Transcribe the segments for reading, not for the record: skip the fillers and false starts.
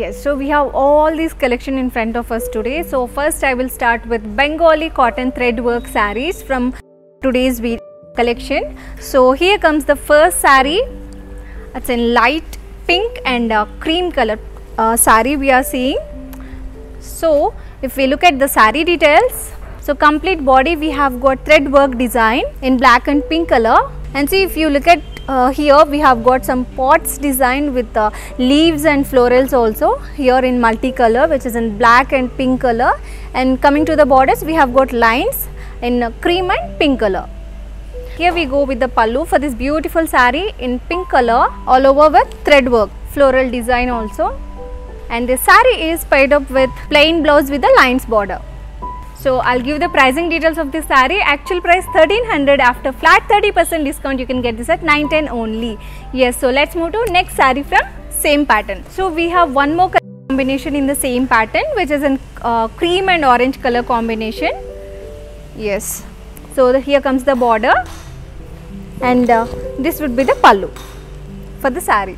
Yes, so we have all these collection in front of us today. So first I will start with Bengali cotton thread work sarees from today's collection. So here comes the first saree. It's in light pink and cream color saree we are seeing. So if we look at the saree details, so complete body we have got thread work design in black and pink color. And see, if you look at here we have got some pots designed with leaves and florals also here in multicolor, which is in black and pink color. And coming to the borders, we have got lines in cream and pink color. Here we go with the pallu for this beautiful saree in pink color, all over with thread work, floral design also. And this saree is paired up with plain blouse with the lines border. So I'll give the pricing details of this saree. Actual price 1300. After flat 30% discount, you can get this at 910 only. Yes, so let's move to next saree from same pattern. So we have one more combination in the same pattern, which is in cream and orange color combination. Yes. So here comes the border, and this would be the pallu for the saree.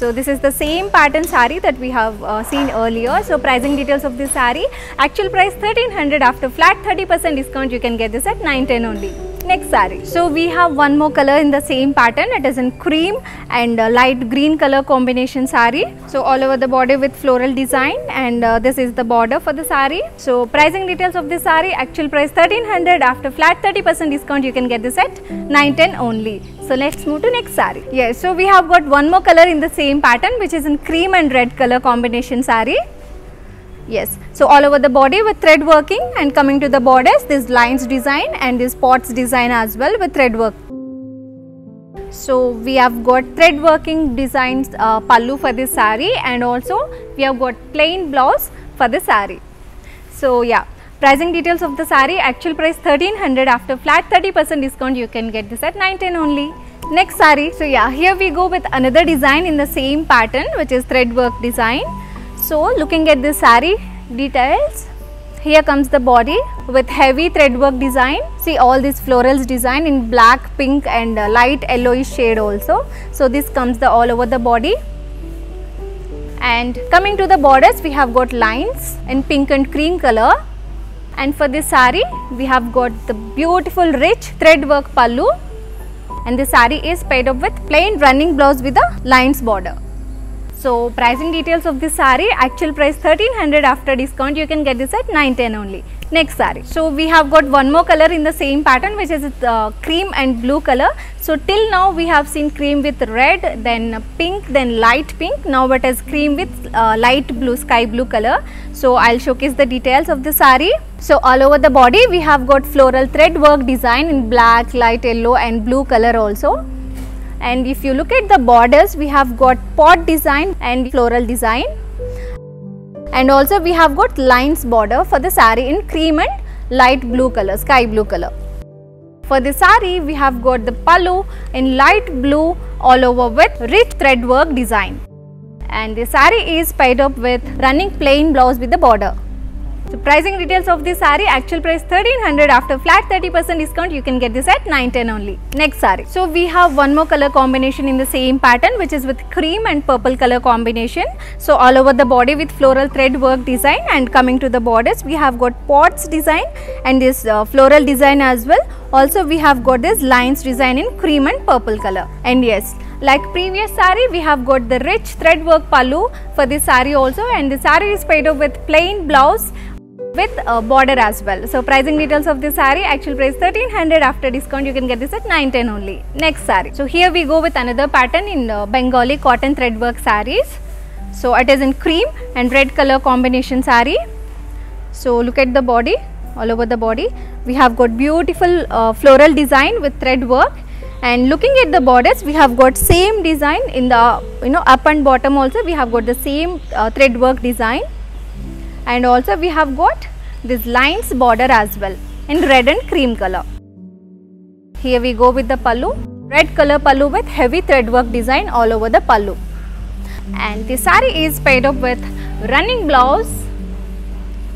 So this is the same pattern saree that we have seen earlier. So pricing details of this saree, actual price 1300. After flat 30% discount, you can get this at 910 only. Next saree. So we have one more color in the same pattern. It is in cream and light green color combination saree. So all over the body with floral design, and this is the border for the saree. So pricing details of this saree, actual price 1300. After flat 30% discount, you can get this at 910 only. So let's move to next saree. Yes, so we have got one more color in the same pattern, which is in cream and red color combination saree. Yes, so all over the body with thread working, and coming to the borders, this lines design and this pots design as well with thread work. So we have got thread working designs pallu for this saree, and also we have got plain blouse for this saree. So yeah. Pricing details of the saree, actual price 1300. After flat 30% discount, you can get this at 910 only. Next saree. So yeah, here we go with another design in the same pattern, which is thread work design. So looking at this saree details, here comes the body with heavy thread work design. See all these florals design in black, pink and light yellowish shade also. So this comes the all over the body. And coming to the borders, we have got lines in pink and cream color. And for this saree, we have got the beautiful rich thread work pallu, and this saree is paired up with plain running blouse with a lines border. So pricing details of this saree, actual price 1300. After discount, you can get this at 910 only. Next saree. So we have got one more color in the same pattern, which is cream and blue color. So till now we have seen cream with red, then pink, then light pink. Now it is cream with light blue, sky blue color. So I'll showcase the details of the saree. So all over the body we have got floral thread work design in black, light yellow and blue color also. And if you look at the borders, we have got pot design and floral design, and also we have got lines border for the saree in cream and light blue color, sky blue color. For the saree, we have got the pallu in light blue all over with rich thread work design, and the saree is paired up with running plain blouse with the border. So pricing details of this saree, actual price 1300. After flat 30% discount, you can get this at 910 only. Next saree. So we have one more color combination in the same pattern, which is with cream and purple color combination. So all over the body with floral thread work design, and coming to the borders, we have got pots design and this floral design as well. Also we have got this lines design in cream and purple color. And yes, like previous saree, we have got the rich thread work pallu for this saree also, and the saree is paired up with plain blouse with a border as well. So pricing details of this saree, actual price 1300. After discount, you can get this at 910 only. Next saree. So here we go with another pattern in Bengali cotton threadwork sarees. So it is in cream and red color combination saree. So look at the body, all over the body. We have got beautiful floral design with thread work. And looking at the borders, we have got same design in the up and bottom also. We have got the same thread work design. And also we have got this lines border as well in red and cream color. Here we go with the pallu, red color pallu with heavy thread work design all over the pallu. And the saree is paired up with running blouse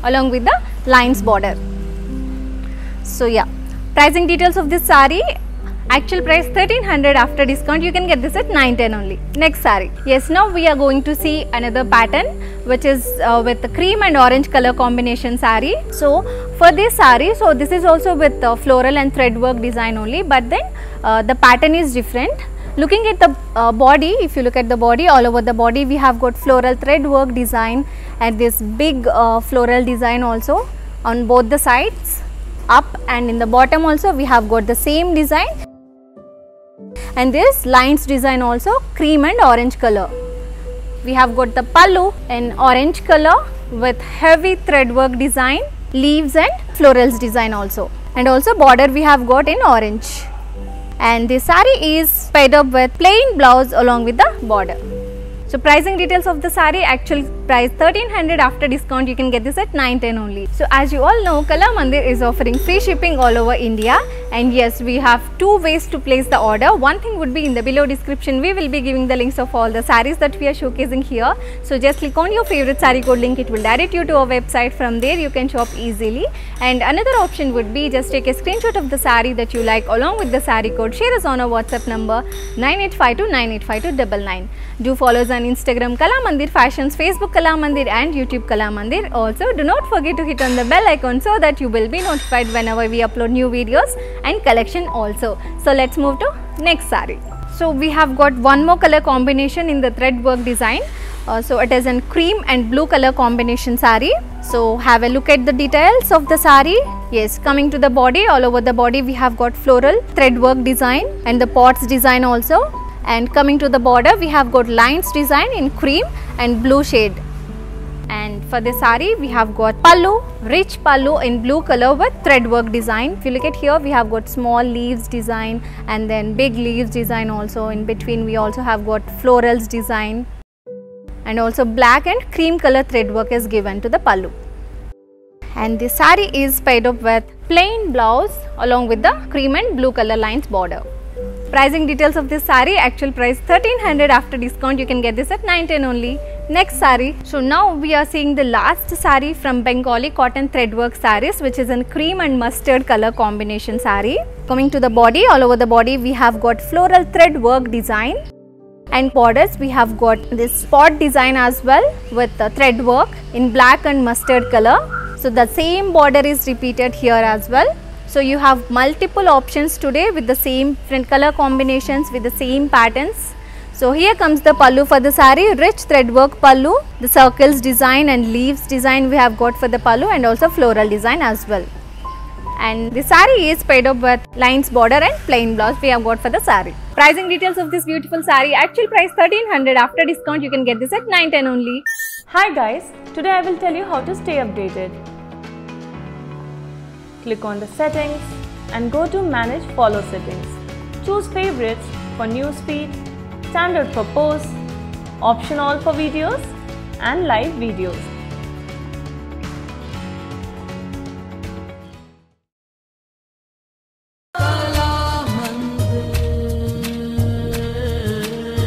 along with the lines border. So yeah, pricing details of this saree, Actual price 1300. After discount you can get this at 910 only. Next saree. Yes, now we are going to see another pattern which is with the cream and orange color combination saree. So for this saree, so this is also with floral and thread work design only, but then the pattern is different. Looking at the body, if you look at the body, all over the body we have got floral thread work design and this big floral design also on both the sides, up and in the bottom also we have got the same design. And this lines design also cream and orange color. We have got the pallu in orange color with heavy thread work design, leaves and florals design also, and also border we have got in orange. And this saree is paired up with plain blouse along with the border. So pricing details of the saree, actual price 1300, after discount you can get this at 910 only. So as you all know, Kalamandir is offering free shipping all over India, and yes, we have two ways to place the order. One thing would be in the below description, we will be giving the links of all the sarees that we are showcasing here. So just click on your favorite saree code link, it will direct you to our website. From there you can shop easily. And another option would be just take a screenshot of the saree that you like along with the saree code, share us on our WhatsApp number 9852985299. Do follow us on Instagram Kalamandir Fashions, Facebook Kalamandir and YouTube Kalamandir. Also do not forget to hit on the bell icon so that you will be notified whenever we upload new videos and collection also. So let's move to next saree. So we have got one more color combination in the thread work design. So it is a cream and blue color combination saree. So have a look at the details of the saree. Yes, coming to the body, all over the body we have got floral thread work design and the pots design also. And coming to the border we have got lines design in cream and blue shade. And for the saree we have got pallu, rich pallu in blue color with thread work design. If you look at here, we have got small leaves design and then big leaves design also. In between we also have got florals design, and also black and cream color thread work is given to the pallu. And the saree is paired up with plain blouse along with the cream and blue color lines border. Pricing details of this saree, actual price 1300, after discount you can get this at 910 only. Next saree. So now we are seeing the last saree from Bengali cotton threadwork sarees, which is in cream and mustard color combination saree. Coming to the body, all over the body we have got floral thread work design, and borders we have got this spot design as well with the thread work in black and mustard color. So the same border is repeated here as well. So you have multiple options today with the same different color combinations with the same patterns. So here comes the pallu for the saree, rich thread work pallu, the circles design and leaves design we have got for the pallu, and also floral design as well. And the saree is paired up with lines border and plain blouse we have got for the saree. Pricing details of this beautiful saree, actual price 1300, after discount you can get this at 910 only. Hi guys, today I will tell you how to stay updated. Click on the settings and go to manage follow settings. Choose favorites for newsfeed, standard for posts, optional for videos and live videos.